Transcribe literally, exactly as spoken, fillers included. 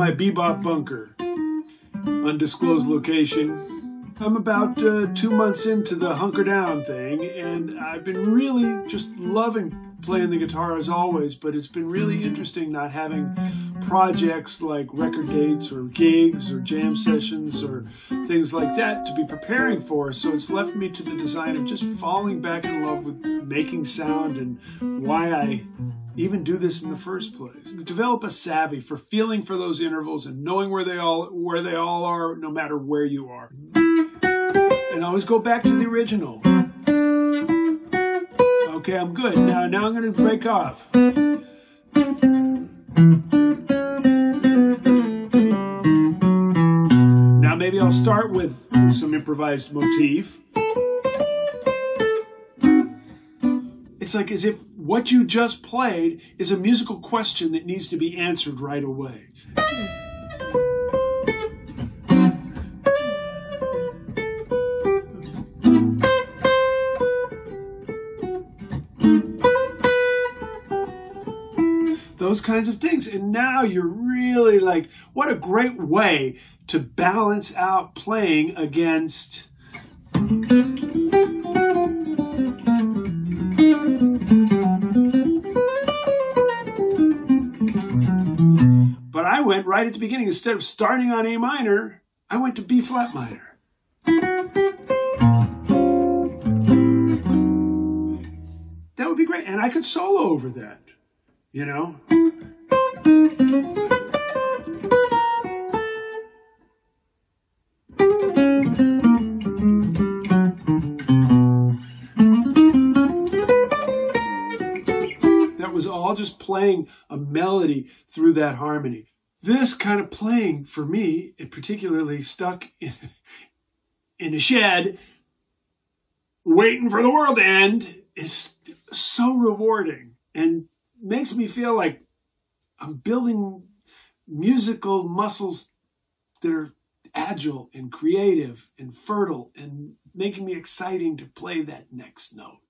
my bebop bunker. Undisclosed location. I'm about uh, two months into the hunker down thing, and I've been really just loving playing the guitar as always, but it's been really interesting not having projects like record dates or gigs or jam sessions or things like that to be preparing for, so it's left me to the design of just falling back in love with making sound and why I even do this in the first place. Develop a savvy for feeling for those intervals and knowing where they all where they all are, no matter where you are. And always go back to the original. Okay, I'm good. Now, now I'm going to break off. Now maybe I'll start with some improvised motif. It's like as if what you just played is a musical question that needs to be answered right away. Those kinds of things. And now you're really like, what a great way to balance out playing against... But I went right at the beginning. Instead of starting on A minor, I went to B flat minor. That would be great. And I could solo over that, you know? All just playing a melody through that harmony. This kind of playing, for me, it particularly stuck in, in a shed, waiting for the world to end, is so rewarding and makes me feel like I'm building musical muscles that are agile and creative and fertile and making me exciting to play that next note.